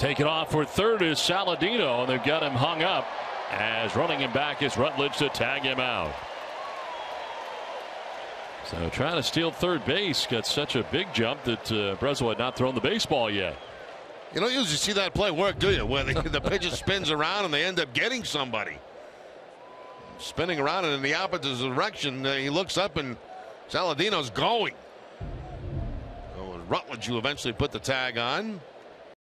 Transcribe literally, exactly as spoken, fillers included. Take it off for third is Saladino, and they've got him hung up as running him back is Rutledge to tag him out. So trying to steal third base, got such a big jump that uh, Brezzo had not thrown the baseball yet. You don't usually see that play work, do you? Where the, the pitcher spins around and they end up getting somebody. Spinning around and in the opposite direction, uh, he looks up and Saladino's going. So Rutledge, who eventually put the tag on.